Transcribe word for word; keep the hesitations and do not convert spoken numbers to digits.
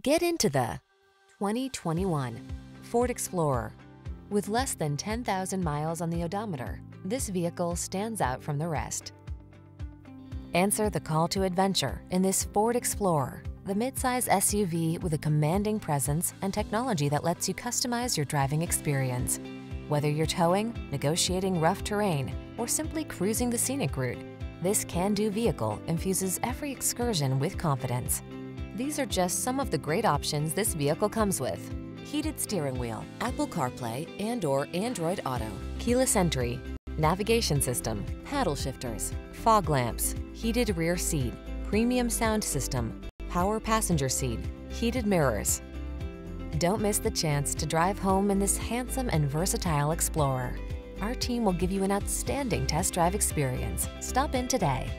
Get into the twenty twenty-one Ford Explorer. With less than ten thousand miles on the odometer, this vehicle stands out from the rest. Answer the call to adventure in this Ford Explorer, the midsize S U V with a commanding presence and technology that lets you customize your driving experience. Whether you're towing, negotiating rough terrain, or simply cruising the scenic route, this can-do vehicle infuses every excursion with confidence. These are just some of the great options this vehicle comes with: heated steering wheel, Apple CarPlay and or Android Auto, keyless entry, navigation system, paddle shifters, fog lamps, heated rear seat, premium sound system, power passenger seat, heated mirrors. Don't miss the chance to drive home in this handsome and versatile Explorer. Our team will give you an outstanding test drive experience. Stop in today.